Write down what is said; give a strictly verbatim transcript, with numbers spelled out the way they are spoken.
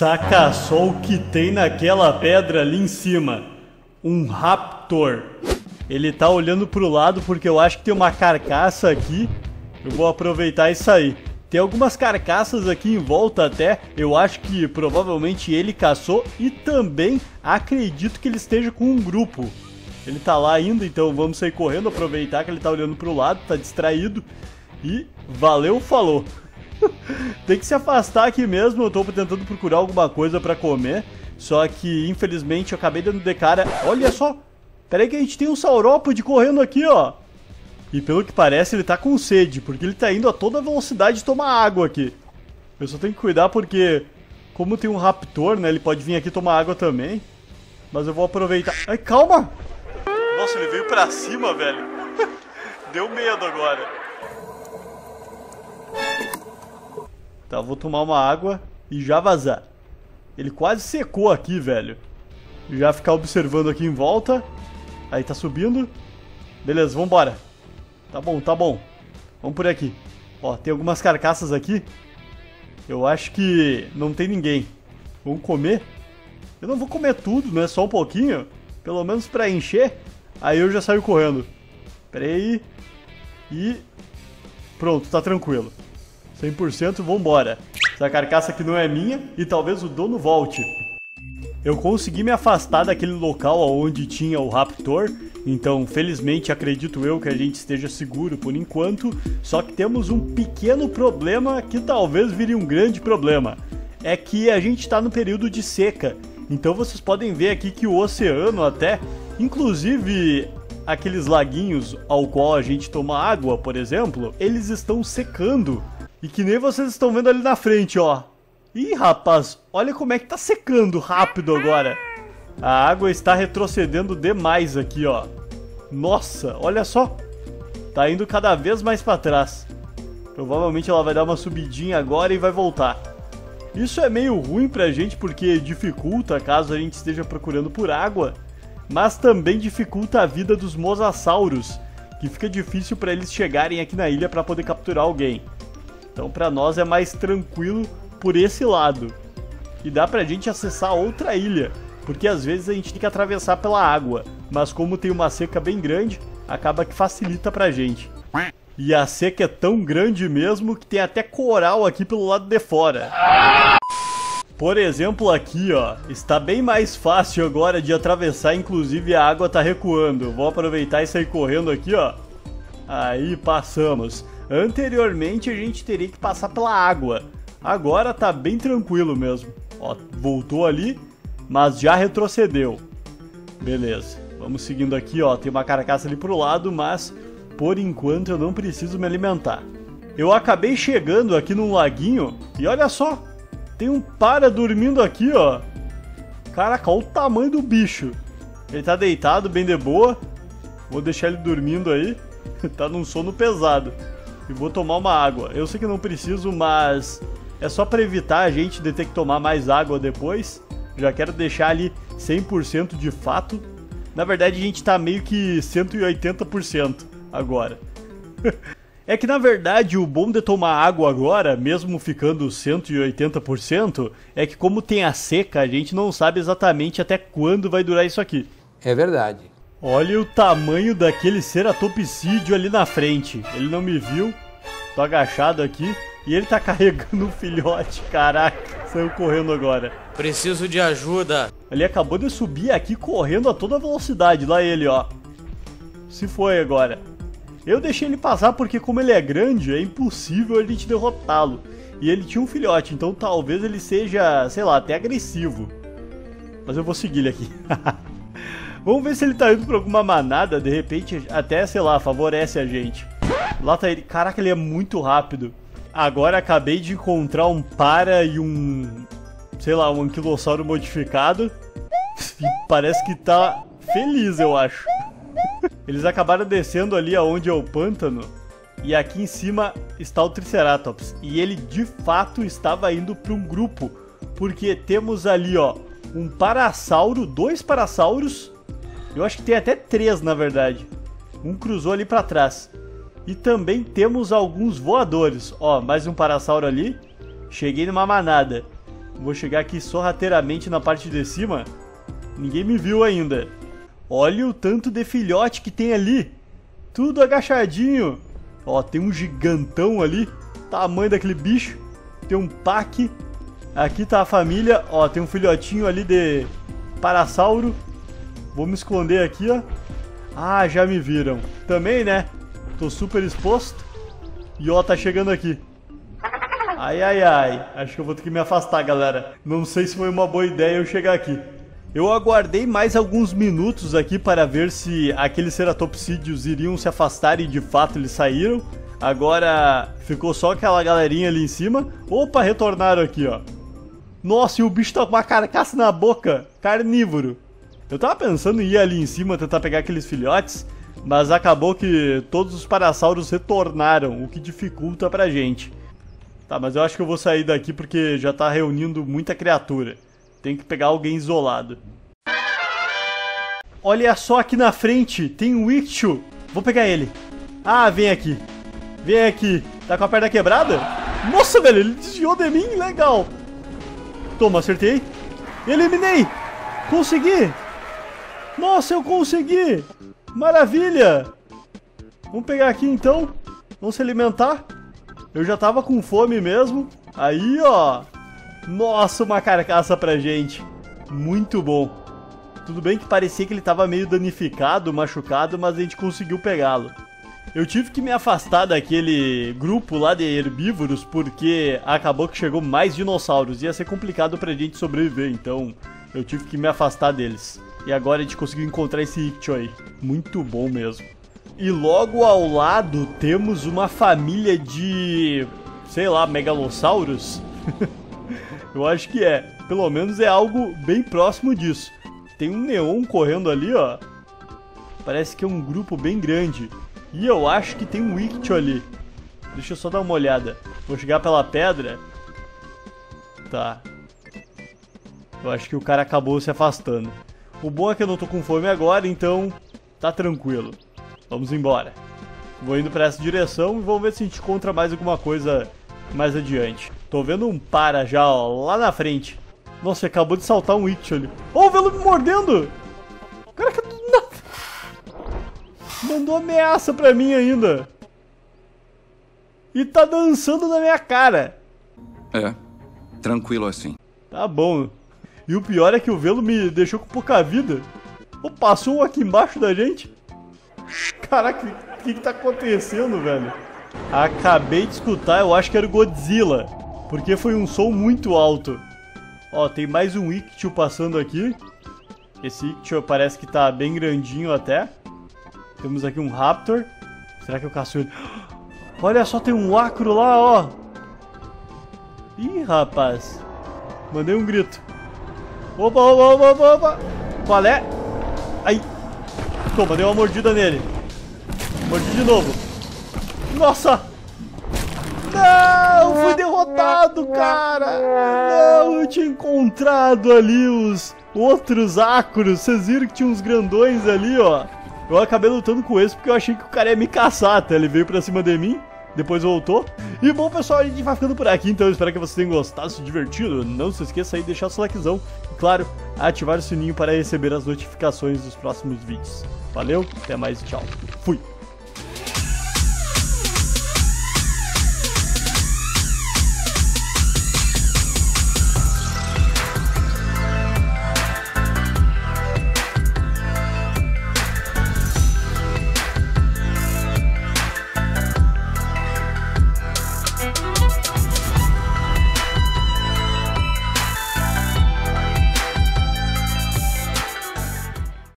Saca só o que tem naquela pedra ali em cima. Um raptor. Ele tá olhando pro lado porque eu acho que tem uma carcaça aqui. Eu vou aproveitar e sair. Tem algumas carcaças aqui em volta até. Eu acho que provavelmente ele caçou. E também acredito que ele esteja com um grupo. Ele tá lá ainda, então vamos sair correndo. Aproveitar que ele tá olhando pro lado, tá distraído. E valeu, falou. Tem que se afastar aqui mesmo. Eu tô tentando procurar alguma coisa pra comer. Só que, infelizmente, eu acabei dando de cara. Olha só. Pera aí que a gente tem um saurópode correndo aqui, ó. E pelo que parece, ele tá com sede. Porque ele tá indo a toda velocidade tomar água aqui. Eu só tenho que cuidar porque, como tem um raptor, né? Ele pode vir aqui tomar água também. Mas eu vou aproveitar. Ai, calma. Nossa, ele veio pra cima, velho. Deu medo agora. Tá, vou tomar uma água e já vazar. Ele quase secou aqui, velho. Já ficar observando aqui em volta. Aí tá subindo. Beleza, vambora. Tá bom, tá bom. Vamos por aqui. Ó, tem algumas carcaças aqui. Eu acho que não tem ninguém. Vamos comer. Eu não vou comer tudo, né? Só um pouquinho. Pelo menos pra encher. Aí eu já saio correndo. Pera aí. E pronto, tá tranquilo. cem por cento, vambora. Essa carcaça aqui não é minha e talvez o dono volte. Eu consegui me afastar daquele local onde tinha o raptor. Então, felizmente, acredito eu que a gente esteja seguro por enquanto. Só que temos um pequeno problema que talvez vire um grande problema. É que a gente está no período de seca. Então vocês podem ver aqui que o oceano até, inclusive aqueles laguinhos ao qual a gente toma água, por exemplo, eles estão secando. E que nem vocês estão vendo ali na frente, ó. Ih, rapaz, olha como é que tá secando rápido agora. A água está retrocedendo demais aqui, ó. Nossa, olha só. Tá indo cada vez mais pra trás. Provavelmente ela vai dar uma subidinha agora e vai voltar. Isso é meio ruim pra gente porque dificulta caso a gente esteja procurando por água. Mas também dificulta a vida dos mosassauros, que fica difícil pra eles chegarem aqui na ilha pra poder capturar alguém. Então pra nós é mais tranquilo por esse lado. E dá pra gente acessar outra ilha, porque às vezes a gente tem que atravessar pela água. Mas como tem uma seca bem grande, acaba que facilita pra gente. E a seca é tão grande mesmo que tem até coral aqui pelo lado de fora. Por exemplo aqui, ó, está bem mais fácil agora de atravessar, inclusive a água tá recuando. Vou aproveitar e sair correndo aqui, ó. Aí passamos. Anteriormente a gente teria que passar pela água. Agora tá bem tranquilo mesmo. Ó, voltou ali, mas já retrocedeu. Beleza, vamos seguindo aqui, ó. Tem uma carcaça ali pro lado, mas por enquanto eu não preciso me alimentar. Eu acabei chegando aqui num laguinho e olha só, tem um para dormindo aqui, ó. Caraca, olha o tamanho do bicho. Ele tá deitado, bem de boa. Vou deixar ele dormindo aí. Tá num sono pesado. E vou tomar uma água. Eu sei que não preciso, mas é só para evitar a gente de ter que tomar mais água depois. Já quero deixar ali cem por cento de fato. Na verdade, a gente tá meio que cento e oitenta por cento agora. É que, na verdade, o bom de tomar água agora, mesmo ficando cento e oitenta por cento, é que como tem a seca, a gente não sabe exatamente até quando vai durar isso aqui. É verdade. Olha o tamanho daquele ceratopsídeo ali na frente. Ele não me viu. Tô agachado aqui. E ele tá carregando um filhote. Caraca, saiu correndo agora. Preciso de ajuda. Ele acabou de subir aqui correndo a toda velocidade. Lá ele, ó. Se foi agora. Eu deixei ele passar porque como ele é grande, é impossível a gente derrotá-lo. E ele tinha um filhote, então talvez ele seja, sei lá, até agressivo. Mas eu vou seguir ele aqui. Vamos ver se ele tá indo pra alguma manada, de repente até, sei lá, favorece a gente. Lá tá ele. Caraca, ele é muito rápido. Agora acabei de encontrar um para e um, sei lá, um anquilossauro modificado. E parece que tá feliz, eu acho. Eles acabaram descendo ali aonde é o pântano. E aqui em cima está o Triceratops. E ele de fato estava indo pra um grupo. Porque temos ali, ó, um parasauro, dois parassauros. Eu acho que tem até três, na verdade. Um cruzou ali pra trás. E também temos alguns voadores. Ó, mais um parasauro ali. Cheguei numa manada. Vou chegar aqui sorrateiramente na parte de cima. Ninguém me viu ainda. Olha o tanto de filhote que tem ali. Tudo agachadinho. Ó, tem um gigantão ali. Tamanho daquele bicho. Tem um pack. Aqui tá a família. Ó, tem um filhotinho ali de parasauro. Vou me esconder aqui, ó. Ah, já me viram. Também, né? Tô super exposto. E ó, tá chegando aqui. Ai, ai, ai. Acho que eu vou ter que me afastar, galera. Não sei se foi uma boa ideia eu chegar aqui. Eu aguardei mais alguns minutos aqui para ver se aqueles ceratopsídeos iriam se afastar e de fato eles saíram. Agora ficou só aquela galerinha ali em cima. Opa, retornaram aqui, ó. Nossa, e o bicho tá com uma carcaça na boca. Carnívoro. Eu tava pensando em ir ali em cima tentar pegar aqueles filhotes, mas acabou que todos os parassauros retornaram, o que dificulta pra gente. Tá, mas eu acho que eu vou sair daqui porque já tá reunindo muita criatura. Tem que pegar alguém isolado. Olha só aqui na frente, tem o Ichu. Vou pegar ele. Ah, vem aqui. Vem aqui. Tá com a perna quebrada? Nossa, velho, ele desviou de mim, legal. Toma, acertei. Eliminei. Consegui. Nossa, eu consegui! Maravilha! Vamos pegar aqui então. Vamos se alimentar. Eu já tava com fome mesmo. Aí, ó. Nossa, uma carcaça pra gente. Muito bom. Tudo bem que parecia que ele tava meio danificado, machucado, mas a gente conseguiu pegá-lo. Eu tive que me afastar daquele grupo lá de herbívoros, porque acabou que chegou mais dinossauros. Ia ser complicado pra gente sobreviver, então eu tive que me afastar deles. E agora a gente conseguiu encontrar esse Ikchil aí. Muito bom mesmo. E logo ao lado temos uma família de... sei lá, megalossauros? Eu acho que é. Pelo menos é algo bem próximo disso. Tem um Neon correndo ali, ó. Parece que é um grupo bem grande. E eu acho que tem um Ikchil ali. Deixa eu só dar uma olhada. Vou chegar pela pedra. Tá. Eu acho que o cara acabou se afastando. O bom é que eu não tô com fome agora, então tá tranquilo. Vamos embora. Vou indo pra essa direção e vamos ver se a gente encontra mais alguma coisa mais adiante. Tô vendo um para já, ó, lá na frente. Nossa, acabou de saltar um Ikchil ali. Ó, o velo me mordendo! Caraca, não... mandou ameaça pra mim ainda. E tá dançando na minha cara. É, tranquilo assim. Tá bom. E o pior é que o velo me deixou com pouca vida. Oh, passou um aqui embaixo da gente. Caraca, o que, que tá acontecendo, velho? Acabei de escutar, eu acho que era o Godzilla. Porque foi um som muito alto. Ó, tem mais um Ikchil passando aqui. Esse Ikchil parece que tá bem grandinho até. Temos aqui um Raptor. Será que é o caçulho? Olha só, tem um Acro lá, ó. Ih, rapaz. Mandei um grito. Opa, opa, opa, opa, opa. Qual é? Aí. Toma, dei uma mordida nele. Mordi de novo. Nossa. Não, fui derrotado, cara. Não, eu tinha encontrado ali os outros acros. Vocês viram que tinha uns grandões ali, ó. Eu acabei lutando com esse porque eu achei que o cara ia me caçar. Até ele veio pra cima de mim. Depois voltou. E bom, pessoal, a gente vai ficando por aqui. Então eu espero que vocês tenham gostado, se divertido. Não se esqueça aí de deixar seu likezão. E claro, ativar o sininho para receber as notificações dos próximos vídeos. Valeu, até mais e tchau. Fui!